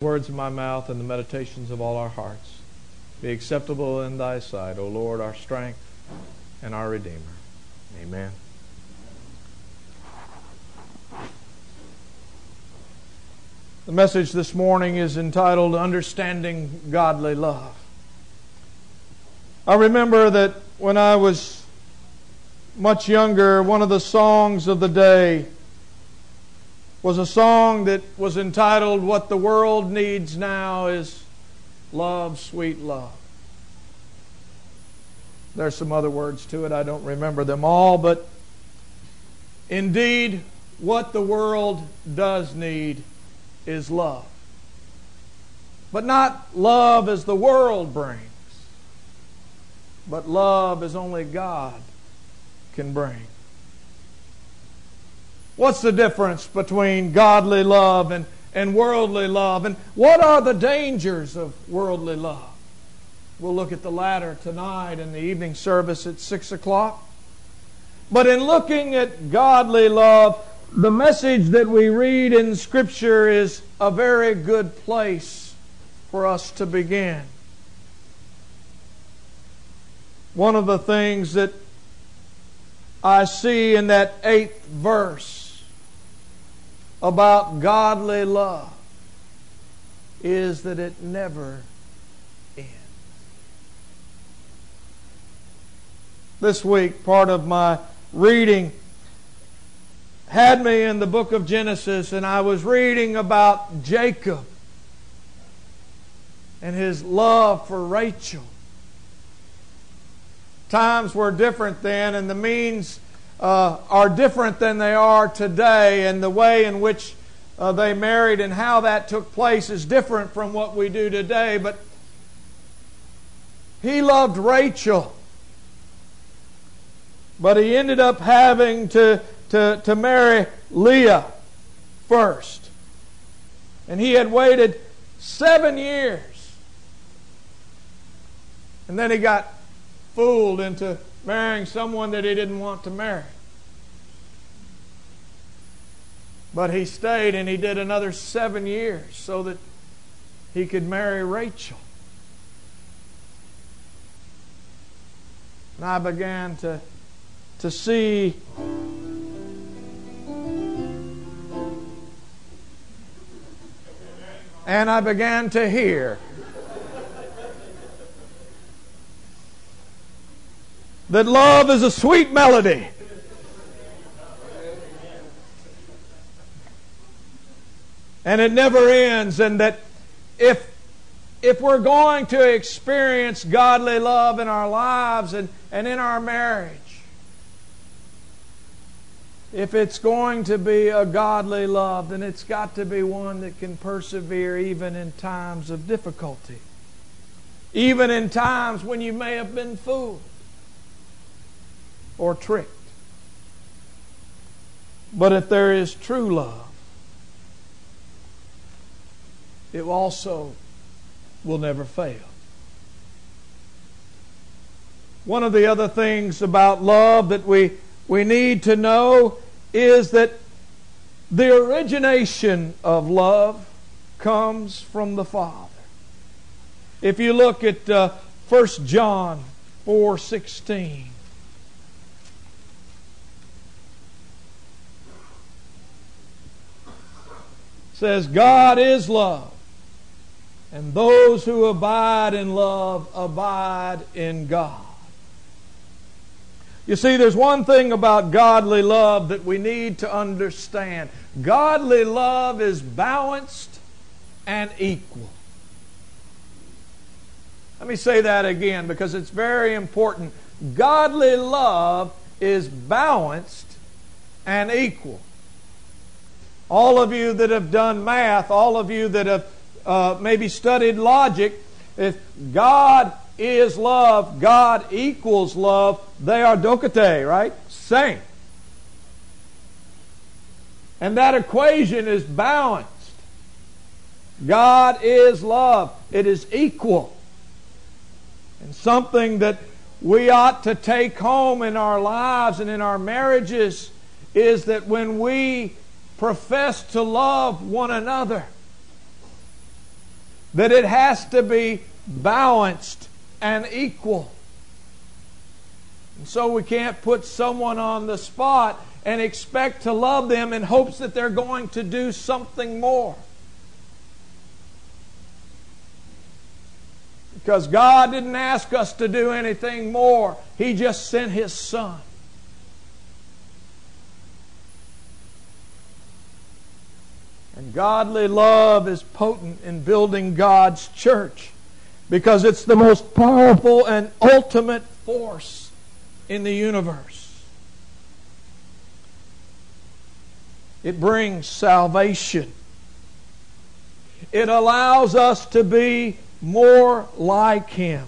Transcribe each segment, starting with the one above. Words of my mouth and the meditations of all our hearts be acceptable in thy sight, O Lord, our strength and our Redeemer. Amen. The message this morning is entitled Understanding Godly Love. I remember that when I was much younger, one of the songs of the day was a song that was entitled, What the World Needs Now is Love, Sweet Love. There's some other words to it. I don't remember them all, but indeed, what the world does need is love. But not love as the world brings, but love as only God can bring. What's the difference between godly love and worldly love? And what are the dangers of worldly love? We'll look at the latter tonight in the evening service at 6 o'clock. But in looking at godly love, the message that we read in Scripture is a very good place for us to begin. One of the things that I see in that 8th verse about godly love is that it never ends. This week, part of my reading had me in the book of Genesis, and I was reading about Jacob and his love for Rachel. Times were different then, and the means are different than they are today, and the way in which they married and how that took place is different from what we do today. But he loved Rachel, but he ended up having to marry Leah first. And he had waited 7 years, and then he got fooled into marrying someone that he didn't want to marry. But he stayed, and he did another 7 years so that he could marry Rachel. And I began to see and I began to hear that love is a sweet melody. And it never ends. And that if we're going to experience godly love in our lives and in our marriage, if it's going to be a godly love, then it's got to be one that can persevere even in times of difficulty. Even in times when you may have been fooled or tricked. But if there is true love, it also will never fail. One of the other things about love that we need to know is that the origination of love comes from the Father. If you look at 1 John 4:16, says, God is love, and those who abide in love abide in God. You see, there's one thing about godly love that we need to understand. Godly love is balanced and equal. Let me say that again because it's very important. Godly love is balanced and equal. All of you that have done math, all of you that have maybe studied logic, if God is love, God equals love, they are dokete, right? Same. And that equation is balanced. God is love. It is equal. And something that we ought to take home in our lives and in our marriages is that when we profess to love one another, that it has to be balanced and equal. And so we can't put someone on the spot and expect to love them in hopes that they're going to do something more. Because God didn't ask us to do anything more. He just sent His Son. And godly love is potent in building God's church because it's the most powerful and ultimate force in the universe. It brings salvation. It allows us to be more like Him.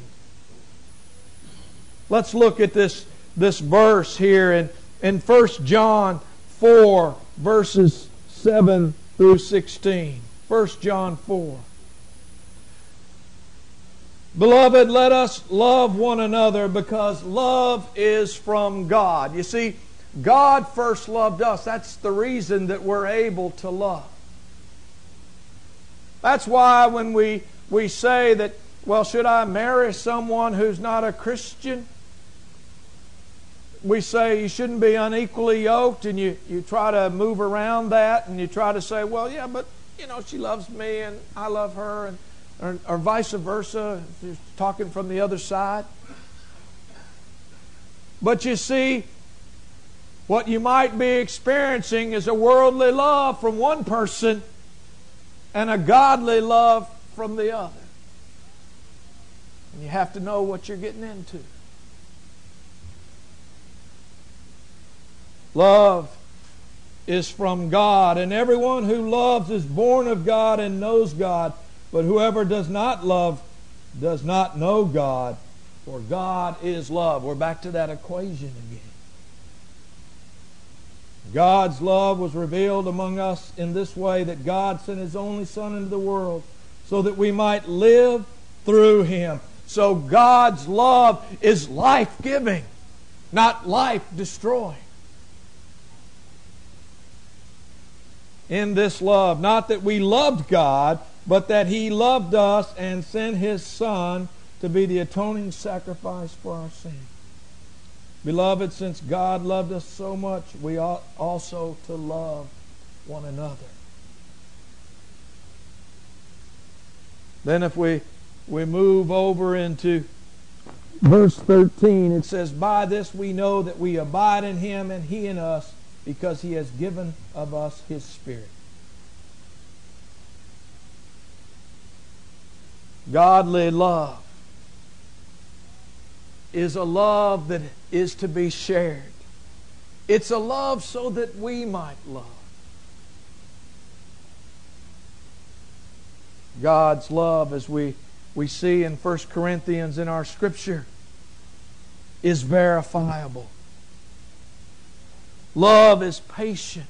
Let's look at this verse here in 1 John 4, verses 7 through 16. 1 John 4. Beloved, let us love one another because love is from God. You see, God first loved us. That's the reason that we're able to love. That's why when we say that, well, should I marry someone who's not a Christian? We say you shouldn't be unequally yoked, and you try to move around that, and you try to say, well, yeah, but, you know, she loves me and I love her, and, or vice versa, talking from the other side. But you see, what you might be experiencing is a worldly love from one person and a godly love from the other. And you have to know what you're getting into. Love is from God, and everyone who loves is born of God and knows God, but whoever does not love does not know God, for God is love. We're back to that equation again. God's love was revealed among us in this way, that God sent His only Son into the world so that we might live through Him. So God's love is life-giving, not life-destroying. In this love, not that we loved God, but that He loved us and sent His Son to be the atoning sacrifice for our sin. Beloved, since God loved us so much, we ought also to love one another. Then if we move over into verse 13, it says, by this we know that we abide in Him and He in us, because He has given of us His Spirit. Godly love is a love that is to be shared. It's a love so that we might love. God's love, as we see in 1 Corinthians in our scripture, is verifiable. Love is patient.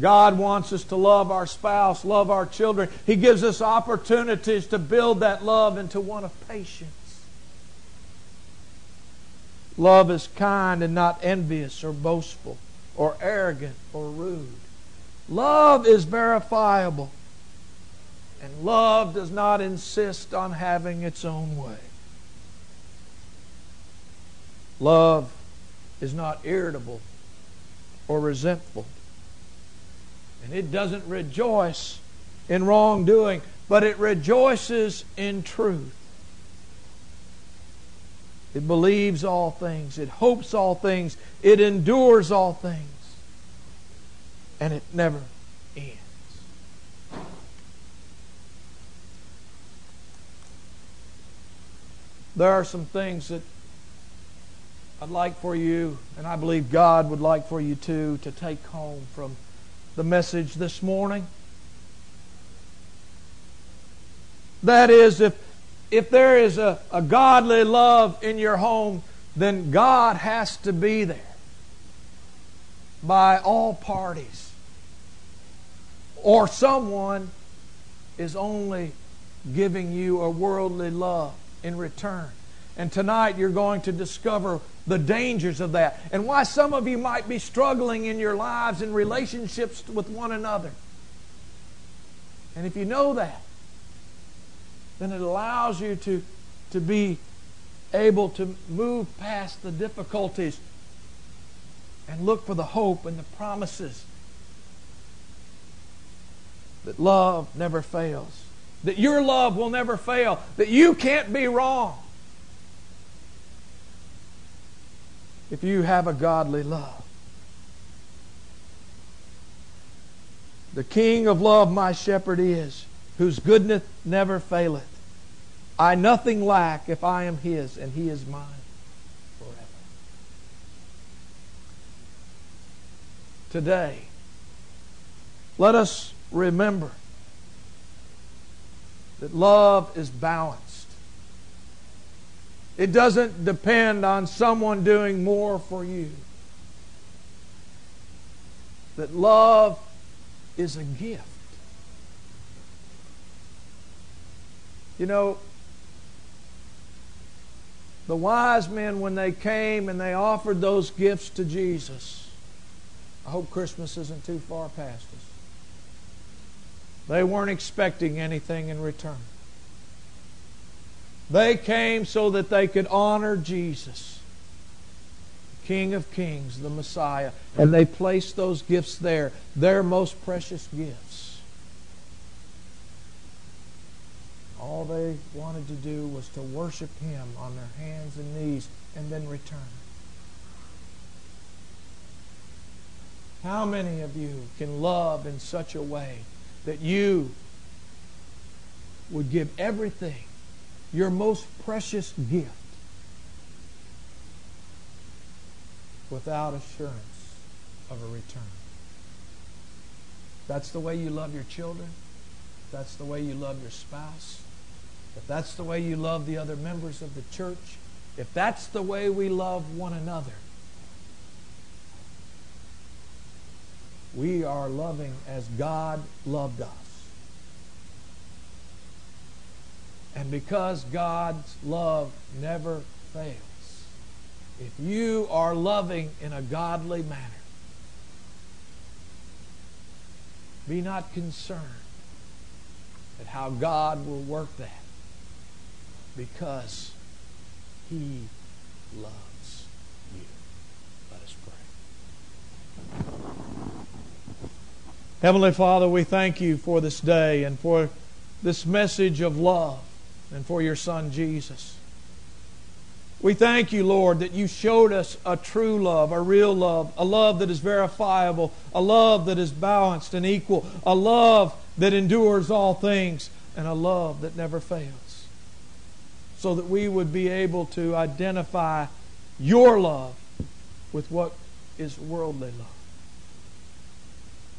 God wants us to love our spouse, love our children. He gives us opportunities to build that love into one of patience. Love is kind and not envious or boastful or arrogant or rude. Love is verifiable, and love does not insist on having its own way. Love is not irritable or resentful, and it doesn't rejoice in wrongdoing, but it rejoices in truth. It believes all things, it hopes all things, it endures all things, and it never ends. There are some things that I'd like for you, and I believe God would like for you too, to take home from the message this morning. That is, if there is a godly love in your home, then God has to be there by all parties, or someone is only giving you a worldly love in return. And tonight you're going to discover the dangers of that and why some of you might be struggling in your lives and relationships with one another. And if you know that, then it allows you to be able to move past the difficulties and look for the hope and the promises that love never fails, that your love will never fail, that you can't be wrong if you have a godly love. The King of love my shepherd is, whose goodness never faileth. I nothing lack if I am His, and He is mine forever. Today, let us remember that love is balanced. It doesn't depend on someone doing more for you. That love is a gift. You know, the wise men, when they came and they offered those gifts to Jesus, I hope Christmas isn't too far past us, they weren't expecting anything in return. They came so that they could honor Jesus, the King of Kings, the Messiah, and they placed those gifts there, their most precious gifts. All they wanted to do was to worship Him on their hands and knees and then return. How many of you can love in such a way that you would give everything, your most precious gift, without assurance of a return? That's the way you love your children. That's the way you love your spouse. If that's the way you love the other members of the church, if that's the way we love one another, we are loving as God loved us. And because God's love never fails, if you are loving in a godly manner, be not concerned at how God will work that, because He loves you. Let us pray. Heavenly Father, we thank You for this day and for this message of love and for Your Son, Jesus. We thank You, Lord, that You showed us a true love, a real love, a love that is verifiable, a love that is balanced and equal, a love that endures all things, and a love that never fails, so that we would be able to identify Your love with what is worldly love.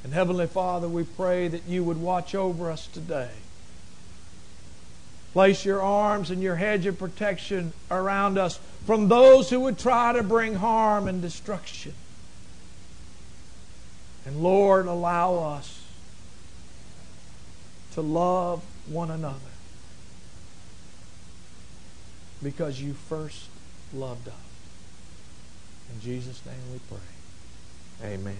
And Heavenly Father, we pray that You would watch over us today. Place Your arms and Your hedge of protection around us from those who would try to bring harm and destruction. And Lord, allow us to love one another because You first loved us. In Jesus' name we pray. Amen.